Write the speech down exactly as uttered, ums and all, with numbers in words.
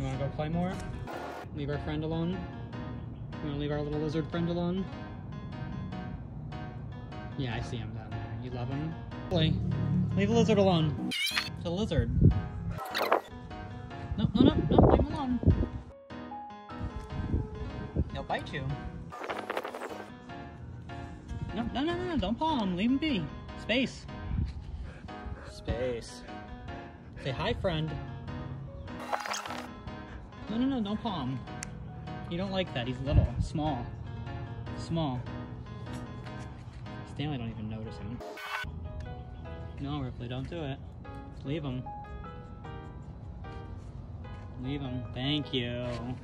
We want to go play more? Leave our friend alone? We want to leave our little lizard friend alone? Yeah, I see him down there. You love him? Play. Leave the lizard alone. It's a lizard. No, no, no, no, leave him alone. He'll bite you. No, no, no, no, don't paw him. Leave him be. Space. Space. Say hi, friend. No, no, no, don't paw him. You don't like that. He's little. Small. Small. Stanley don't even notice him. No, Ripley, don't do it. Leave him. Leave him. Thank you.